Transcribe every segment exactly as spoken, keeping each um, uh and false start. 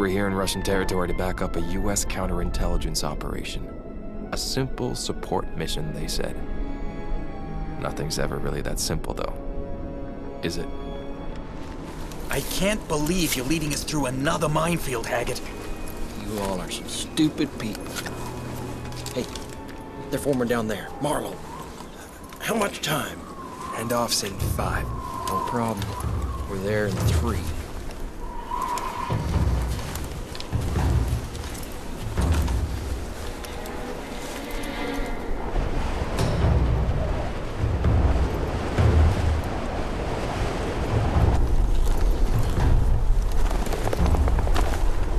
were here in Russian territory to back up a U S counterintelligence operation. A simple support mission, they said. Nothing's ever really that simple, though. Is it? I can't believe you're leading us through another minefield, Haggett. You all are some stupid people. Hey, they're former down there. Marlowe. How much time? Handoff said five. No problem. We're there in three.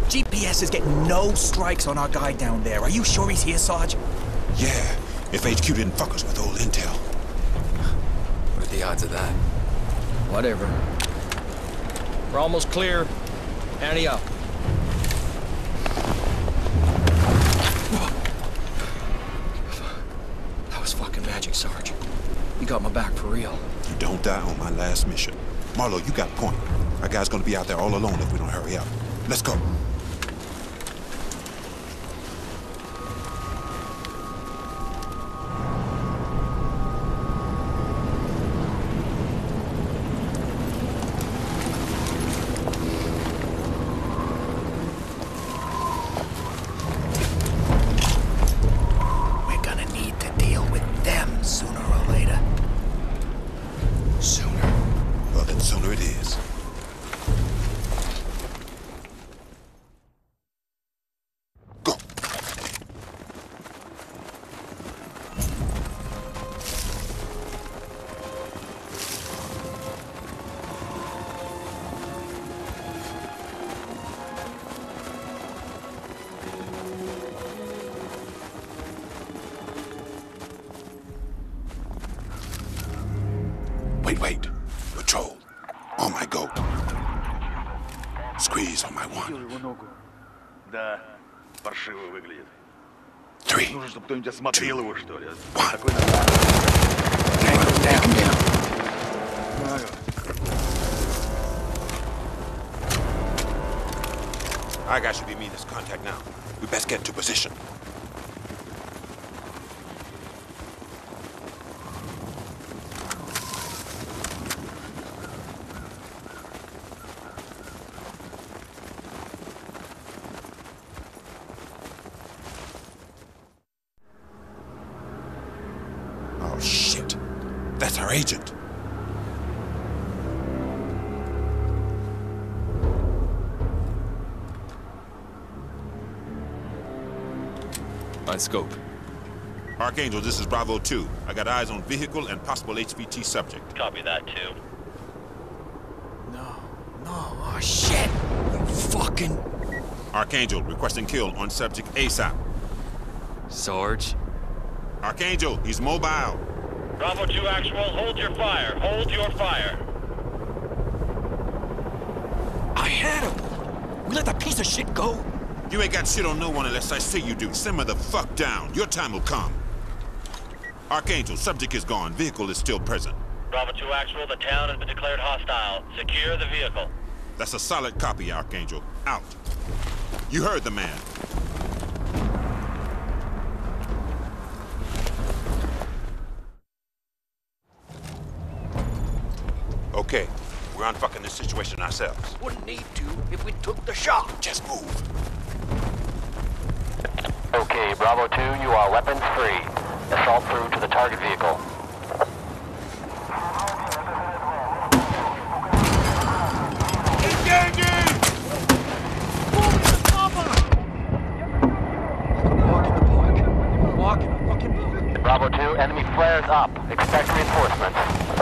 G P S is getting no strikes on our guy down there. Are you sure he's here, Sarge? Yeah, if H Q didn't fuck us with old intel. What are the odds of that? Whatever. We're almost clear. Ante up. That was fucking magic, Sarge. You got my back for real. You don't die on my last mission. Marlowe, you got point. Our guy's gonna be out there all alone if we don't hurry up. Let's go. Three, two, one. Down, down, down. Our guy should be meeting this contact now. We best get into position. Agent. On scope. Archangel, this is Bravo two. I got eyes on vehicle and possible H P T subject. Copy that, too. No. No. Oh, shit! You fucking... Archangel, requesting kill on subject ASAP. Sarge? Archangel, he's mobile. Bravo two actual, hold your fire. Hold your fire. I had him! We let that piece of shit go? You ain't got shit on no one unless I say you do. Simmer the fuck down. Your time will come. Archangel, subject is gone. Vehicle is still present. Bravo two actual, the town has been declared hostile. Secure the vehicle. That's a solid copy, Archangel. Out. You heard the man. Okay, we're unfucking this situation ourselves. Wouldn't need to if we took the shot. Just move. Okay, Bravo two, you are weapons free. Assault through to the target vehicle. Engaging! Walk in the park. Walk in the fucking park. Bravo two, enemy flares up. Expect reinforcements.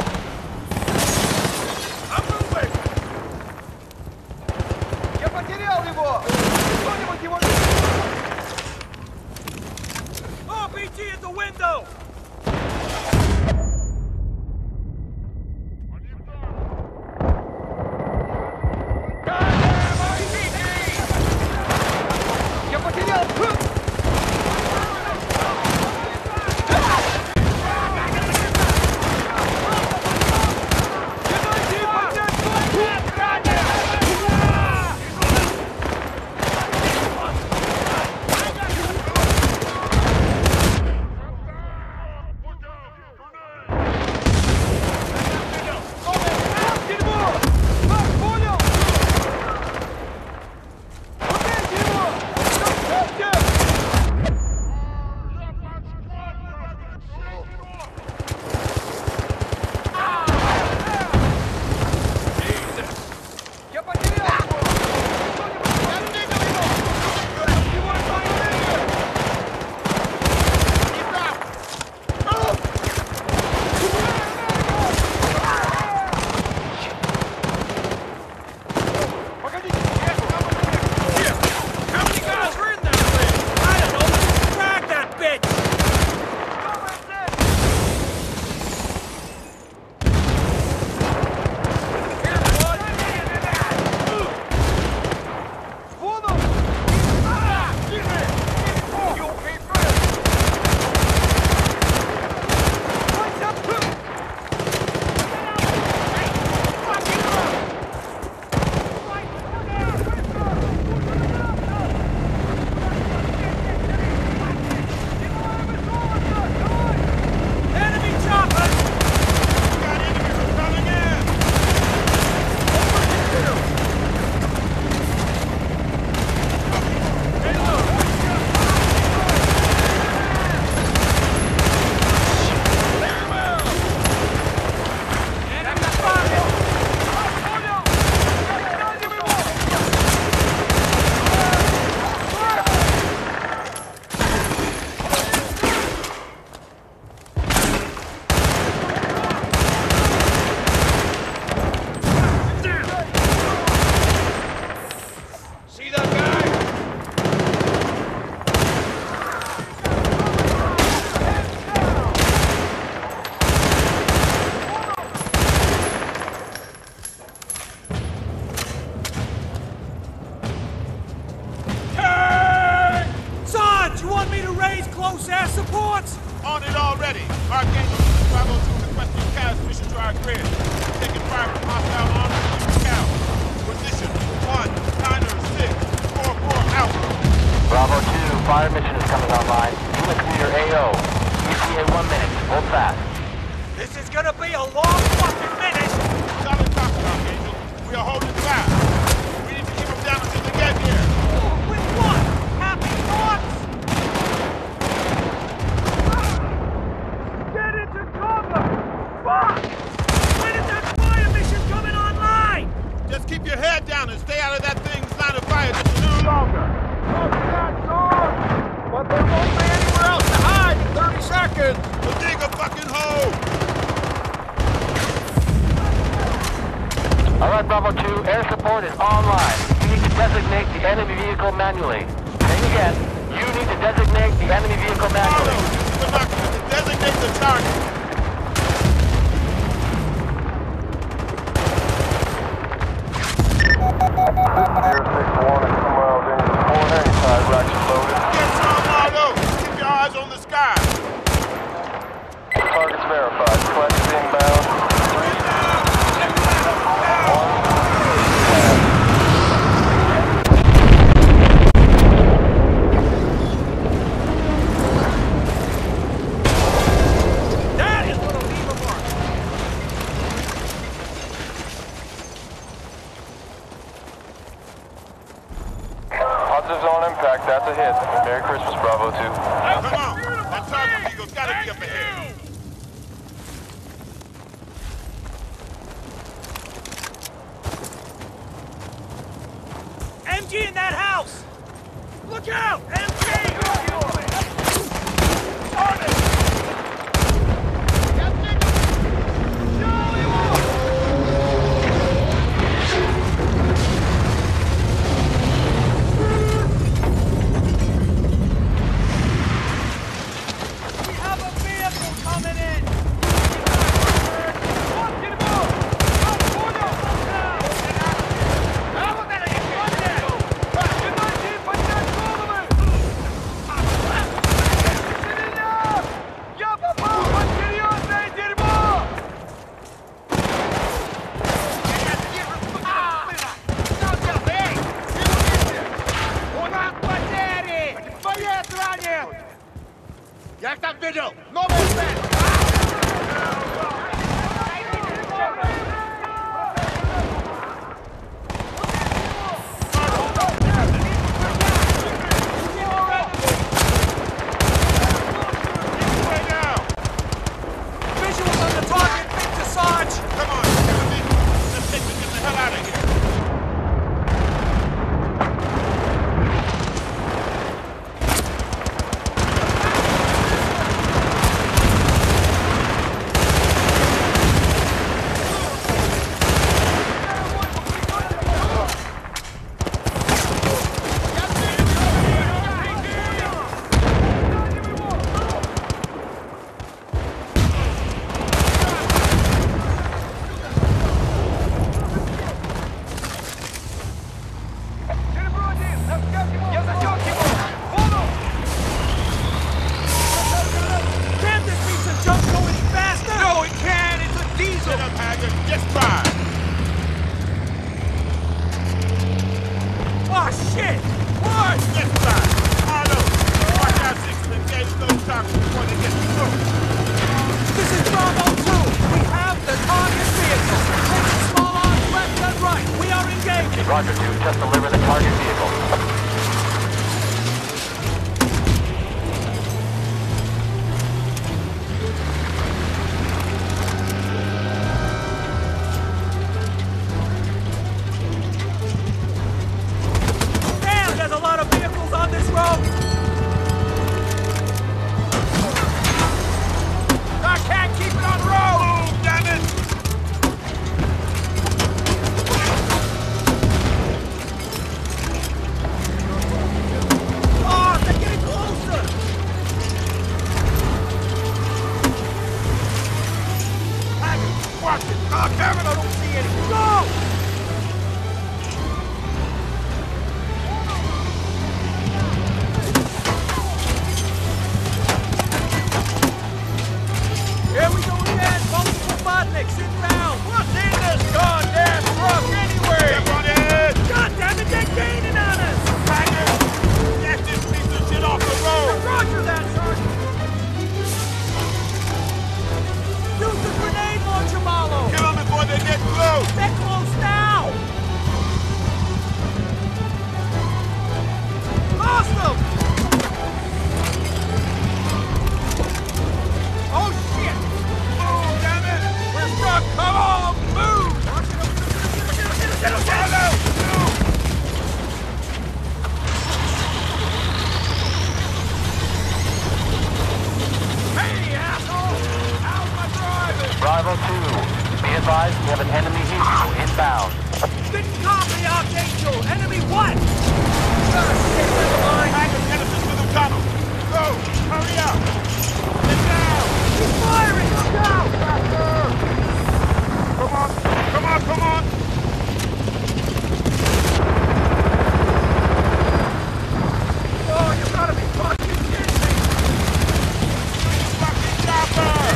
Close air supports! On it already. Mark Angel five oh two requesting Cavs mission to our grid. Taking fire from hostile armor to the Cavs. Position one nine six four four out. Bravo two, fire mission is coming online. You and clear A O. E T A one minute. Hold fast. This is gonna be a long fucking minute! Solid copy, Mark Angel. We are holding fast. We need to keep them down until they get here. With what? Happy thoughts? Fuck! When is that fire mission coming online? Just keep your head down and stay out of that thing's line of fire just a little longer. Fuck that door! But there won't be anywhere else to hide in thirty seconds! So dig a fucking hole! Alright, Bravo two, air support is online. You need to designate the enemy vehicle manually. And again, you need to designate the enemy vehicle manually. Follow. To designate the target. advised, we have an enemy hero inbound. Didn't copy, Archangel! Enemy what? Sir, get rid of mine! I can get us into the tunnel! Go! Hurry up! Get down! He's firing! Go! Faster! Come on! Come on! Come on! Oh, you've got to be fucking kidding me! You fucking chopper! It's done!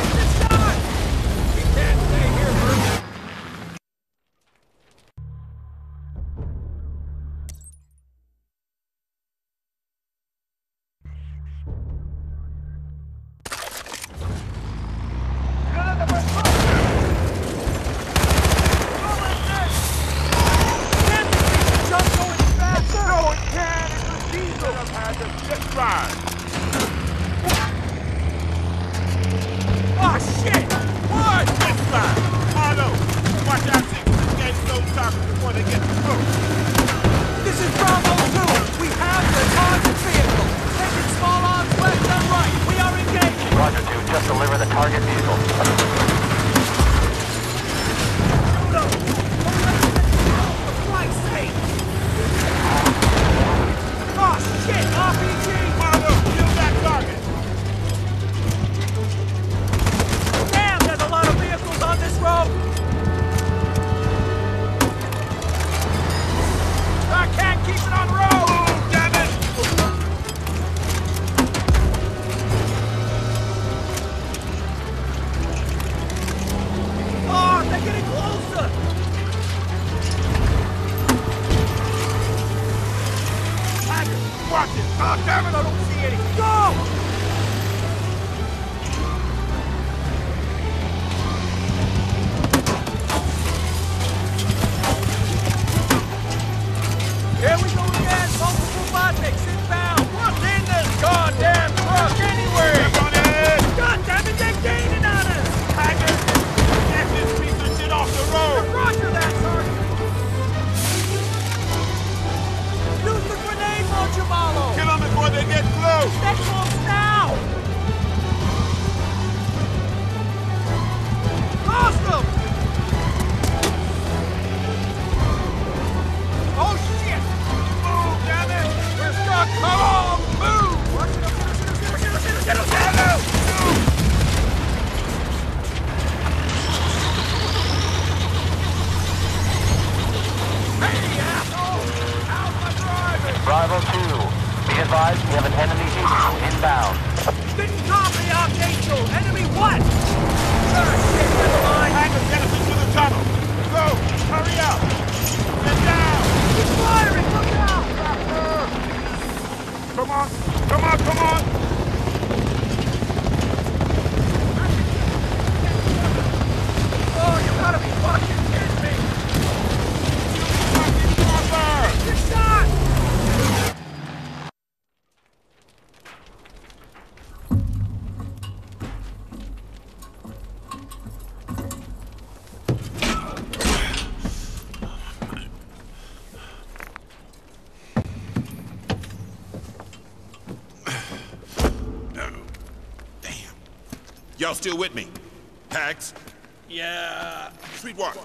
We can't stay here for a minute. Y'all still with me? Pax? Yeah. Sweetwater.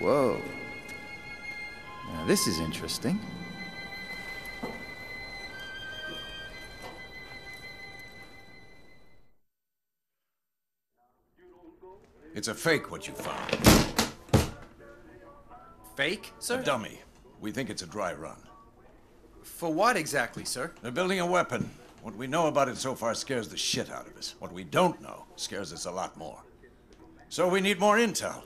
Whoa. Now this is interesting. It's a fake, what you found. Fake, sir? A dummy. We think it's a dry run. For what exactly, sir? They're building a weapon. What we know about it so far scares the shit out of us. What we don't know scares us a lot more. So we need more intel.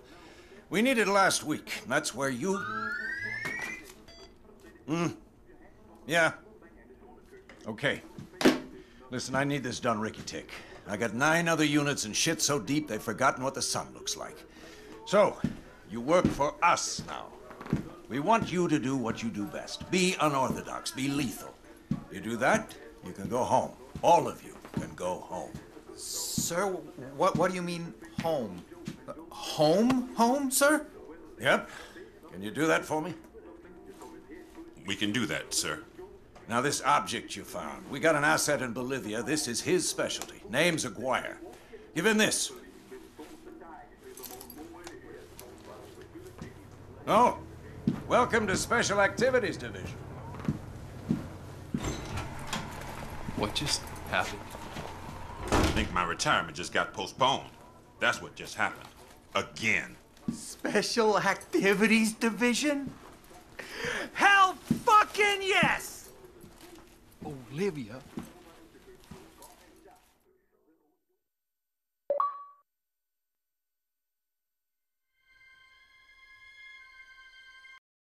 We need it last week. That's where you... Hmm. Yeah. Okay. Listen, I need this done ricky-tick. I got nine other units and shit so deep they've forgotten what the sun looks like. So, you work for us now. We want you to do what you do best. Be unorthodox, be lethal. You do that, you can go home. All of you can go home. Sir, what, what do you mean, home? Uh, home? Home, sir? Yep. Can you do that for me? We can do that, sir. Now, this object you found. We got an asset in Bolivia. This is his specialty. Name's Aguirre. Give him this. Oh, welcome to Special Activities Division. What just happened? I think my retirement just got postponed. That's what just happened. Again. Special Activities Division? Hell fucking yes! Olivia.